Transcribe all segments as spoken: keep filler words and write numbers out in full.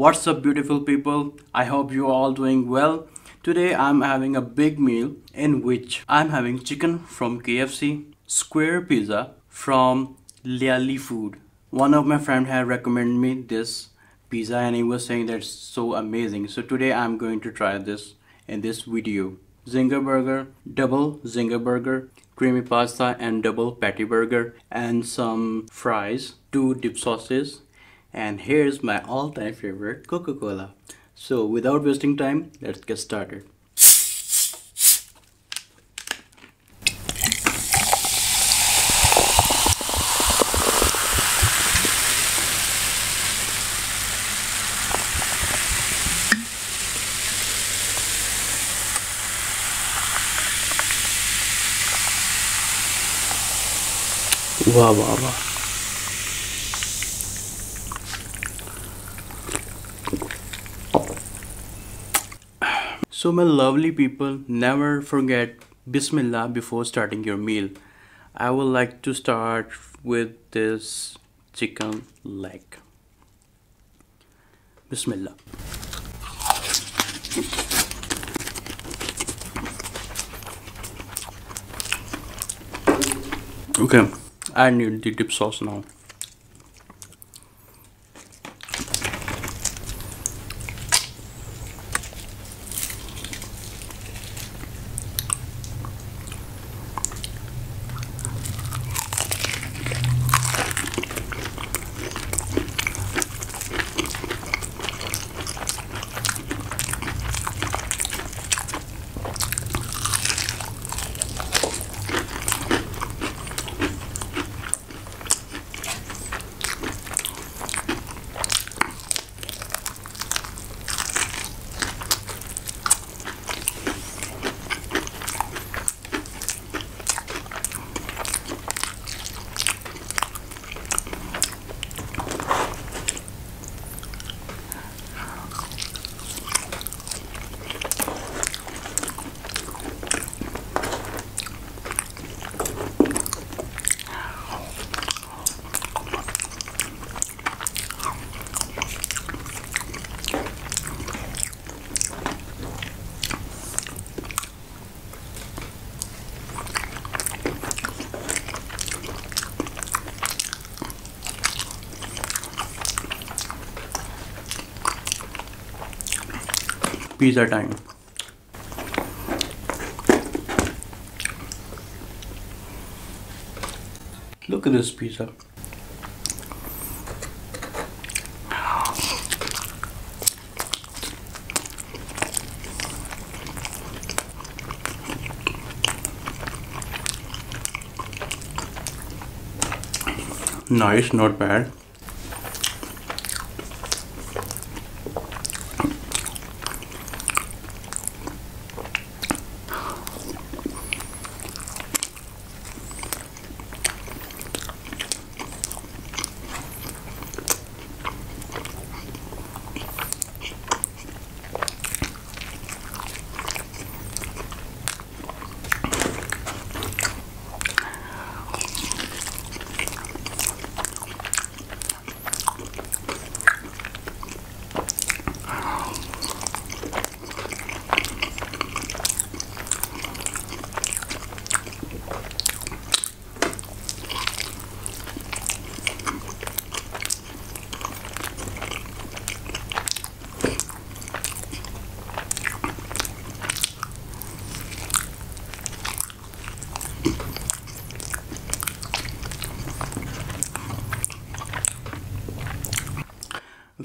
What's up beautiful people, I hope you are all doing well. Today I'm having a big meal in which I'm having chicken from K F C, square pizza from Leali food. One of my friend had recommended me this pizza and he was saying that's so amazing. So today I'm going to try this in this video. Zinger burger, double zinger burger, creamy pasta and double patty burger and some fries, two dip sauces. And here's my all-time favorite Coca-Cola. So without wasting time, let's get started. Wow, wow, wow. So my lovely people, never forget Bismillah before starting your meal. I would like to start with this chicken leg. Bismillah. Okay, I need the dip sauce now. Pizza time. Look at this pizza. Nice, not bad.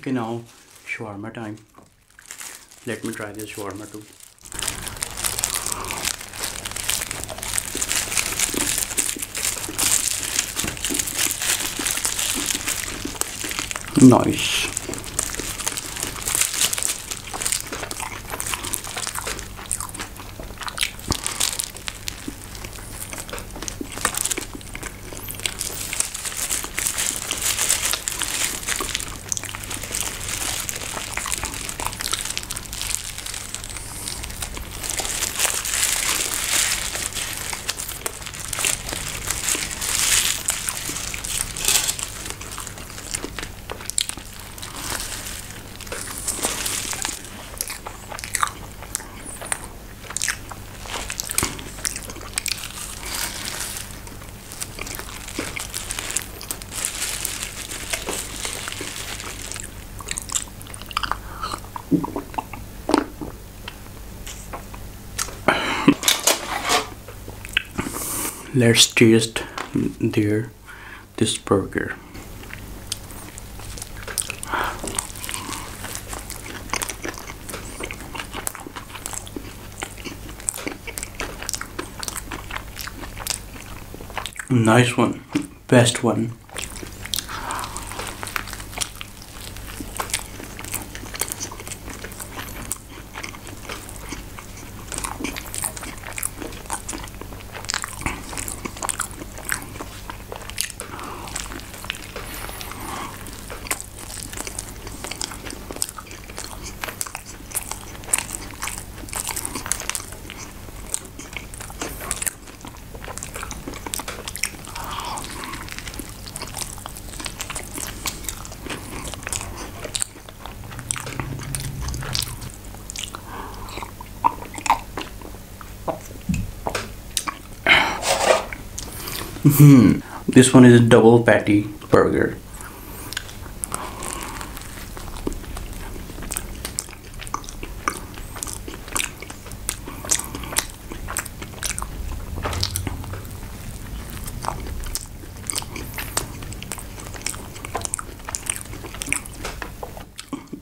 Okay, now shawarma time. Let me try this shawarma too. Nice. let's taste their this burger. Nice one, best one. Hmm. This one is a double patty burger.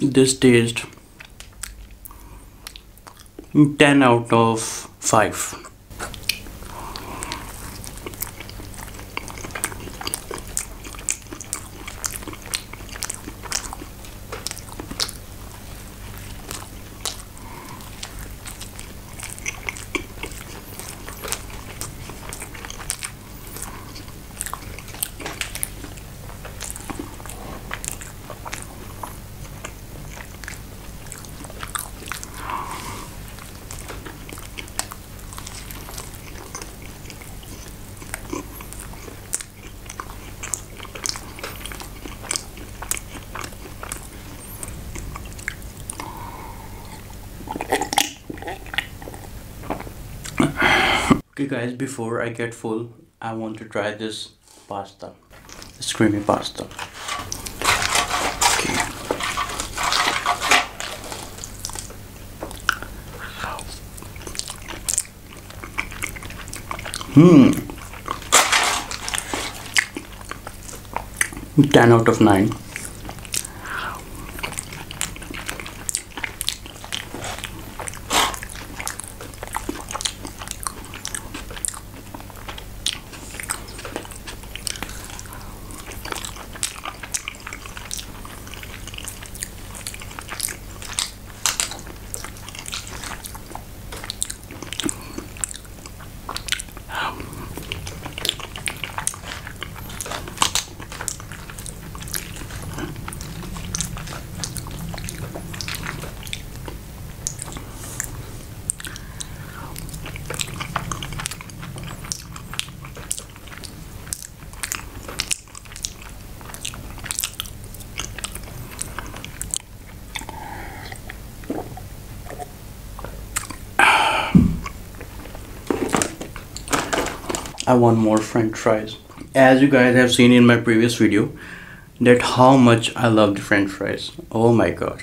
This tastes ten out of five. Okay guys, before I get full, I want to try this pasta, this creamy pasta. Okay. Hmm. ten out of nine. I want more french fries. As you guys have seen in my previous video that how much I loved french fries. Oh my god.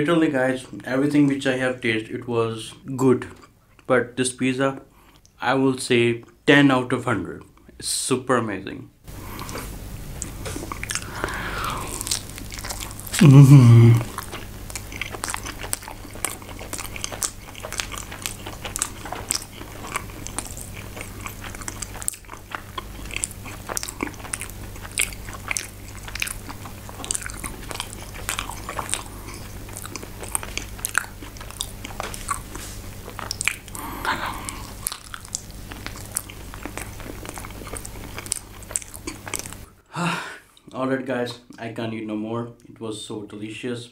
Literally guys, everything which I have tasted, it was good, but this pizza I will say ten out of one hundred. It's super amazing. Mm-hmm. Alright guys, I can't eat no more. It was so delicious,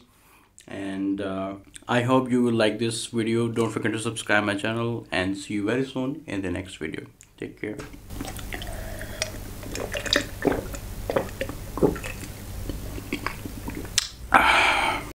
and uh, I hope you will like this video. Don't forget to subscribe my channel, and see you very soon in the next video. Take care.